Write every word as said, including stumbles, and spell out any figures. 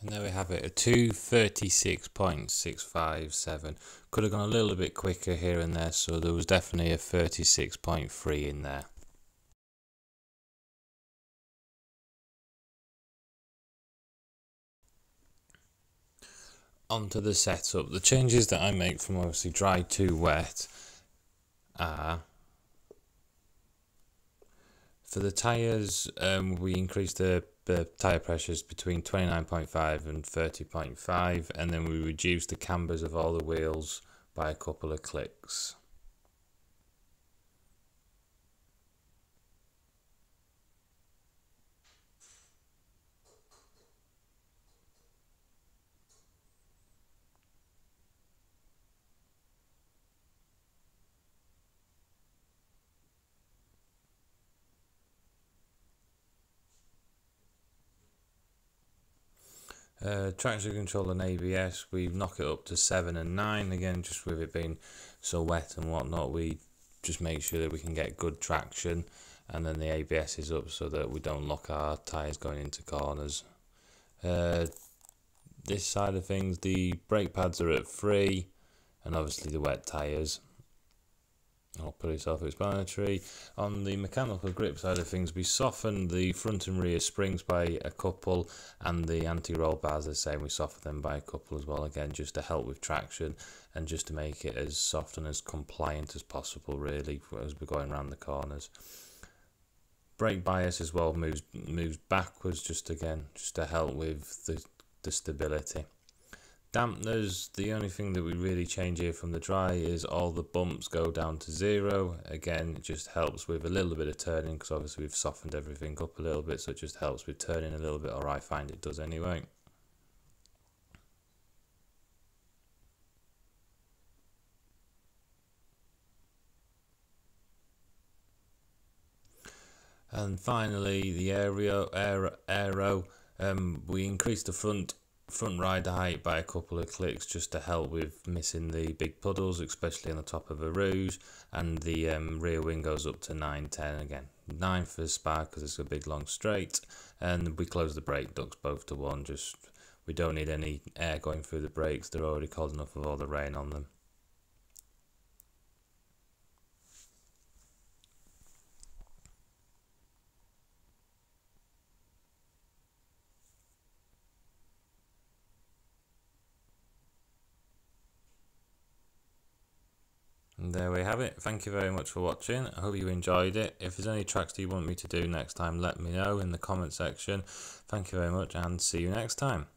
And there we have it, a two thirty-six point six five seven. Could have gone a little bit quicker here and there, so there was definitely a thirty-six point three in there. Onto the setup. The changes that I make from obviously dry to wet are, for the tyres, um, we increase the the tyre pressures between twenty-nine point five and thirty point five, and then we reduce the cambers of all the wheels by a couple of clicks. Uh, traction control and A B S, we knock it up to seven and nine, again just with it being so wet and whatnot, we just make sure that we can get good traction, and then the A B S is up so that we don't lock our tyres going into corners. Uh, this side of things, the brake pads are at three, and obviously the wet tyres. I'll put it self-explanatory. On the mechanical grip side of things, we soften the front and rear springs by a couple, and the anti-roll bars, the same, we soften them by a couple as well, again just to help with traction and just to make it as soft and as compliant as possible really as we're going around the corners. Brake bias as well moves moves backwards, just again just to help with the, the stability. Dampeners, the only thing that we really change here from the dry is all the bumps go down to zero. Again, it just helps with a little bit of turning, because obviously we've softened everything up a little bit, so it just helps with turning a little bit, or I find it does anyway. And finally, the aero, aero, aero um, we increase the front front rider height by a couple of clicks just to help with missing the big puddles, especially on the top of a rouge, and the um, rear wing goes up to nine ten again. nine for Spa because it's a big long straight, and we close the brake ducts both to one, just we don't need any air going through the brakes, they're already cold enough with all the rain on them. And there we have it. Thank you very much for watching. I hope you enjoyed it. If there's any tracks that you want me to do next time, let me know in the comment section. Thank you very much and see you next time.